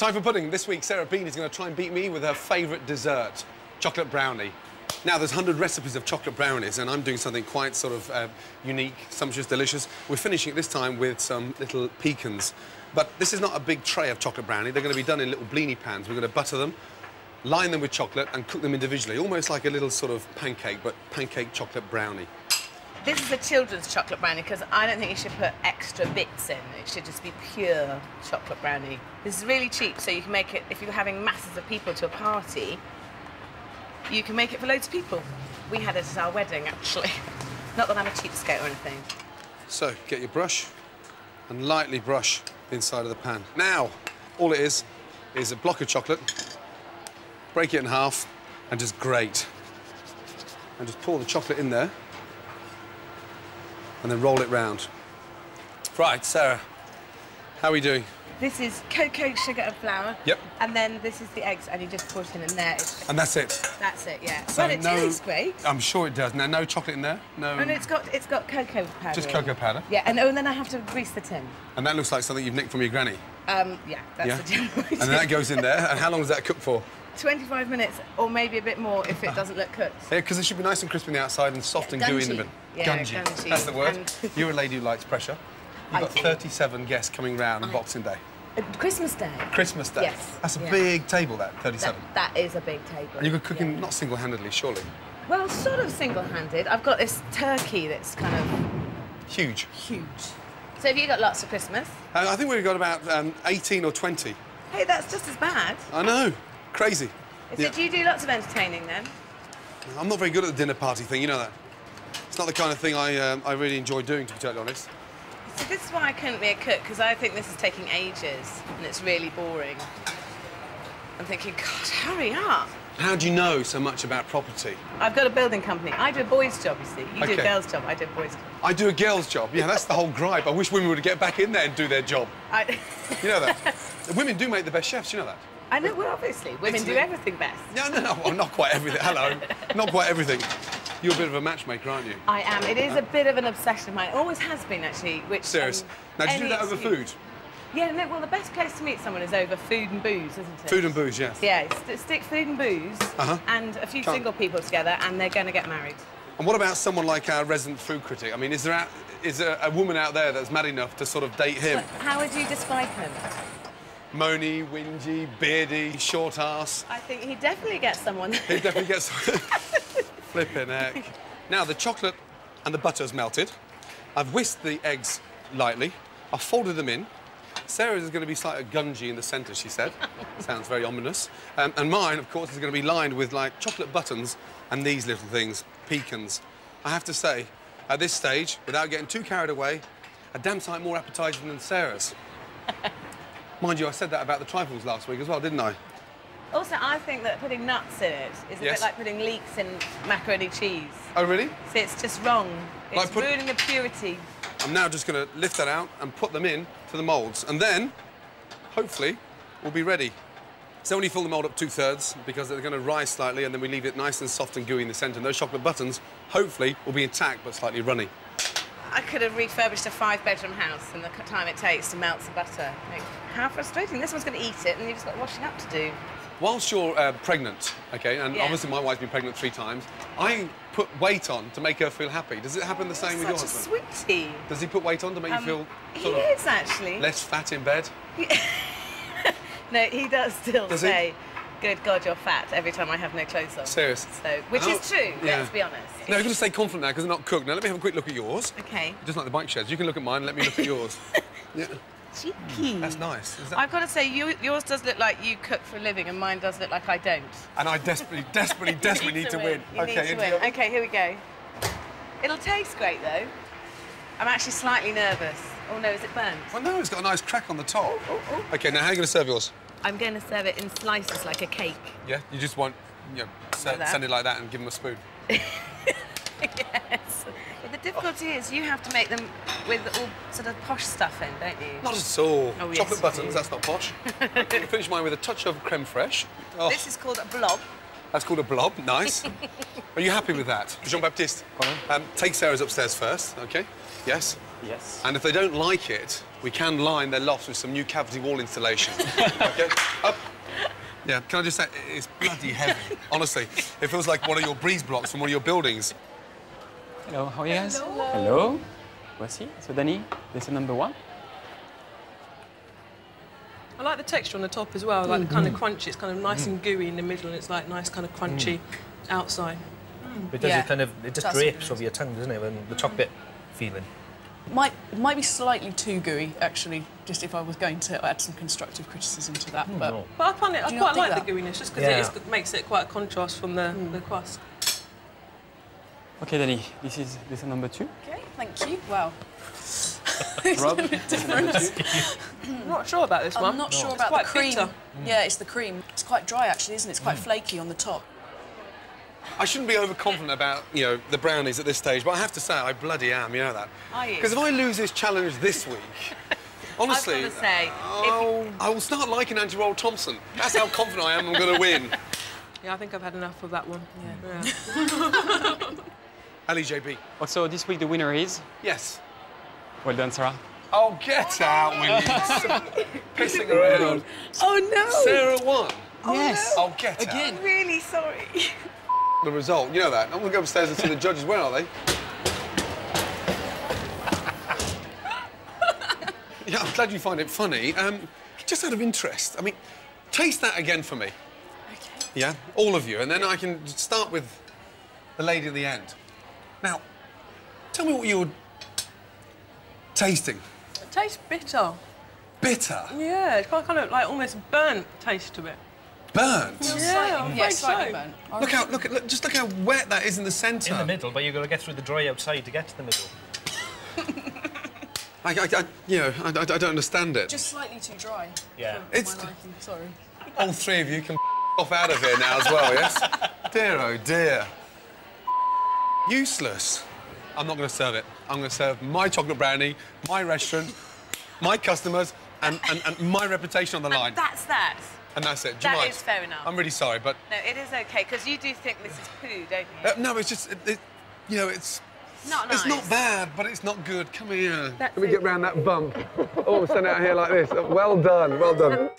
Time for pudding. This week, Sarah Bean is going to try and beat me with her favourite dessert, chocolate brownie. Now, there's 100 recipes of chocolate brownies, and I'm doing something quite sort of unique, sumptuous, delicious. We're finishing it this time with some little pecans. But this is not a big tray of chocolate brownie. They're going to be done in little blini pans. We're going to butter them, line them with chocolate, and cook them individually, almost like a little sort of pancake, but pancake chocolate brownie. This is a children's chocolate brownie because I don't think you should put extra bits in. It should just be pure chocolate brownie. This is really cheap, so you can make it, if you're having masses of people to a party, you can make it for loads of people. We had it at our wedding, actually. Not that I'm a cheapskate or anything. So, get your brush and lightly brush the inside of the pan. Now, all it is a block of chocolate, break it in half and just grate. And just pour the chocolate in there. And then roll it round. Right, Sarah, how are we doing? This is cocoa, sugar and flour. Yep. And then this is the eggs, and you just pour it in there. And that's it? That's it, yeah. So well, it tastes great. I'm sure it does. Now, no chocolate in there? No. And it's got cocoa powder. Just cocoa powder? Yeah, and then I have to grease the tin. And that looks like something you've nicked from your granny? Yeah, that's yeah. The tin. And then that goes in there, and how long does that cook for? 25 minutes, or maybe a bit more if it doesn't look cooked. Yeah, because it should be nice and crisp on the outside and soft and gooey in the middle. Yeah, gungy. That's the word. And you're a lady who likes pressure. You've got 37 guests coming round on Boxing Day. Christmas Day. Christmas Day. Yes. That's a big table, that, 37. That is a big table. And you're cooking not single-handedly, surely? Well, sort of single-handed. I've got this turkey that's kind of... Huge. Huge. So have you got lots of Christmas? I think we've got about 18 or 20. Hey, that's just as bad. I know. Crazy. So do you do lots of entertaining, then? I'm not very good at the dinner party thing, you know that. It's not the kind of thing I really enjoy doing, to be totally honest. So this is why I couldn't be a cook, because I think this is taking ages, and it's really boring. I'm thinking, God, hurry up. How do you know so much about property? I've got a building company. I do a boys' job, you see. You do a girls' job, I do a boys' job. I do a girls' job. Yeah, that's the whole gripe. I wish women would get back in there and do their job. You know that. Women do make the best chefs, you know that. I know, well, obviously, women do everything best. No, no, no, well, not quite everything. Hello. Not quite everything. You're a bit of a matchmaker, aren't you? I am. It is a bit of an obsession of mine. It always has been, actually. Which, serious. Now, do you do that over food? Yeah, no, well, the best place to meet someone is over food and booze, isn't it? Food and booze, yes. Yeah, stick food and booze and a few single people together, and they're going to get married. And what about someone like our resident food critic? I mean, is there a woman out there that's mad enough to sort of date him? Well, how would you describe him? Moany, wingy, beardy, short ass. I think he definitely gets someone. He definitely gets someone. Flippin' heck. Now, the chocolate and the butter's melted. I've whisked the eggs lightly. I've folded them in. Sarah's is going to be slightly gungy in the centre, she said. Sounds very ominous. And mine, of course, is going to be lined with, like, chocolate buttons and these little things, pecans. I have to say, at this stage, without getting too carried away, a damn sight more appetising than Sarah's. Mind you, I said that about the trifles last week as well, didn't I? Also, I think that putting nuts in it is a bit like putting leeks in macaroni cheese. Oh, really? So it's just wrong. It's like ruining the purity. I'm now just going to lift that out and put them in to the moulds. And then, hopefully, we'll be ready. So only fill the mould up 2/3 because they're going to rise slightly and then we leave it nice and soft and gooey in the centre. And those chocolate buttons, hopefully, will be intact but slightly runny. I could have refurbished a 5-bedroom house in the time it takes to melt some butter. Like, how frustrating. This one's going to eat it and you've just got washing up to do. Whilst you're pregnant, OK, and obviously my wife's been pregnant 3 times, I put weight on to make her feel happy. Does it happen the same with your husband? Such a sweetie. Does he put weight on to make you feel... Sort of is, actually. Less fat in bed? No, he does still say, good God, you're fat, every time I have no clothes on. Serious? So, which is true, let's be honest. No, you're going to stay confident now, because they're not cooked. Now, let me have a quick look at yours. OK. Just like the bike sheds. You can look at mine, let me look at yours. Yeah. Cheeky. That's nice. I've got to say, yours does look like you cook for a living, and mine does look like I don't. And I desperately, desperately, desperately need to win. You need to win. OK, here we go. It'll taste great, though. I'm actually slightly nervous. Oh, no, is it burnt? Well, no, it's got a nice crack on the top. Oh, oh, oh. OK, now, how are you going to serve yours? I'm going to serve it in slices, like a cake. Yeah? You just want, you know, send it like that and give them a spoon? Yes. But the difficulty is you have to make them with all sort of posh stuff in, don't you? Not at all. Oh, chocolate buttons, that's not posh. You can finish mine with a touch of creme fraiche. Oh. This is called a blob. That's called a blob, nice. Are you happy with that? Jean-Baptiste, take Sarah's upstairs first, OK? Yes? Yes. And if they don't like it, we can line their lofts with some new cavity wall insulation. Okay? Up. Yeah, can I just say, it's bloody heavy. Honestly, it feels like one of your breeze blocks from one of your buildings. Hello, how are you guys? Hello. Hello. Voici. So, Danny, lesson number one. I like the texture on the top as well, like the kind of crunchy. It's kind of nice and gooey in the middle, and it's like nice kind of crunchy outside. Because it kind of, it just drapes over your tongue, doesn't it, and the chocolate feeling. Might be slightly too gooey, actually, just if I was going to add some constructive criticism to that. But I find it, I quite like the gooiness, just because it makes it quite a contrast from the crust. OK, Danny, this is lesson number two. OK, thank you. Wow. Rob, I'm not sure about this one. I'm not sure about the cream. Yeah, it's the cream. It's quite dry, actually, isn't it? It's quite flaky on the top. I shouldn't be overconfident about, you know, the brownies at this stage, but I have to say I bloody am, you know that. Are you? Because if I lose this challenge this week, honestly, I was gonna say, I will start liking Andy Roald Thompson. That's how confident I am I'm going to win. Yeah, I think I've had enough of that one. Yeah. Ali JB. So this week the winner is? Yes. Well done, Sarah. Oh, get out, will you? Pissing around. Oh, no. Sarah won. Oh, yes. No. Oh, get out. I'm really sorry. The result, you know that. I'm going to go upstairs and see the judges. Where are they? Yeah, I'm glad you find it funny. Just out of interest, I mean, taste that again for me. OK. Yeah, all of you, and then I can start with the lady at the end. Now, tell me what you were tasting. It tastes bitter. Bitter? Yeah, it's got kind of like almost burnt taste to it. Burnt? Yeah, slightly burnt. Look how, look how wet that is in the centre. In the middle, but you've got to get through the dry outside to get to the middle. I don't understand it. Just slightly too dry. Yeah. It's... Sorry. All three of you can off out of here now as well, yes? Dear, oh dear. Useless. I'm not going to serve it. I'm going to serve my chocolate brownie, my restaurant, my customers, and my reputation on the line. And that's that. And that's it. That is fair enough. I'm really sorry, but... No, it is OK, because you do think this is poo, don't you? No, it's just, you know, it's... Not nice. It's not bad, but it's not good. Come here. Let me get round that bump. Oh, stand out here like this. Well done, well done.